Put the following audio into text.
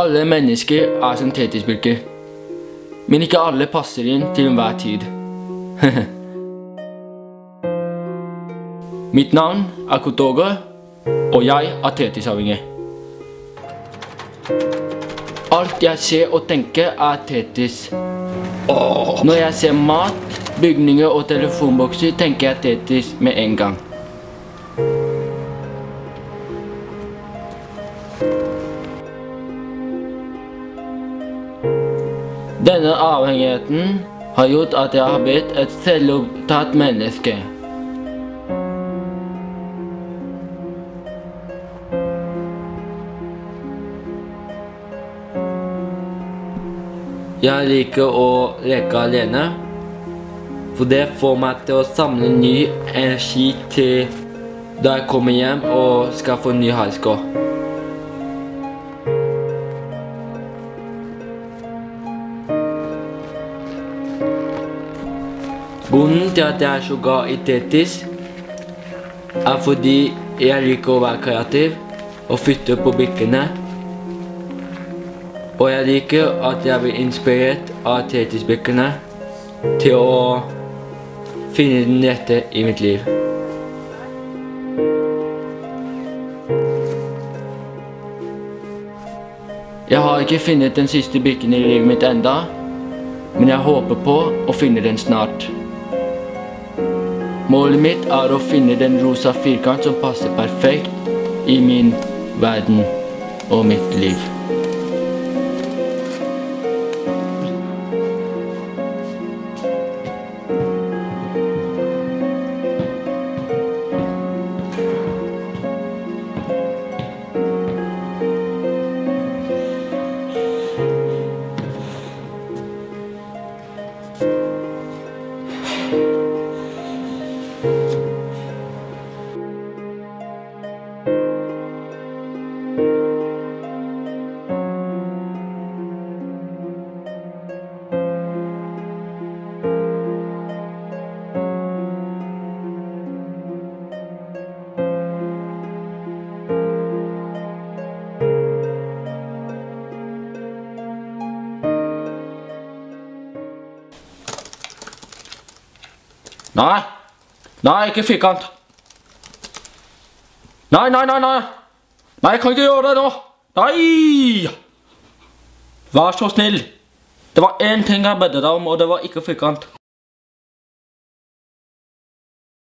Alle mennesker er syntetisbulker, men ikke alle passer inn til enhver tid. Mitt navn er Kotogo, og jeg er Tetis-avhengig. Alt jeg ser og tenker er Tetis. Når jeg ser mat, bygninger og telefonbokser, tenker jeg Tetis med en gang. Denne avhengigheten har gjort at jeg har blitt et selvopptatt menneske. Jeg liker å leke alene, for det får meg til å samle ny energi til da jeg kommer hjem og skal få ny halsko. Grunnen til at jeg er så glad i Tetis er fordi jeg liker å være kreativ og flytte på brikkene. Og jeg liker at jeg blir inspirert av Tetis-brikkene til å finne den rette i mitt liv. Jeg har ikke funnet den siste brikken i livet mitt enda, men jeg håper på å finne den snart. Målet mitt er å finne den rosa firkant som passer perfekt i min verden og mitt liv. Nei! Nei, ikke firkant! Nei! Nei, jeg kan ikke gjøre det nå! Nei! Vær så snill! Det var en ting jeg bedre om, og det var ikke firkant.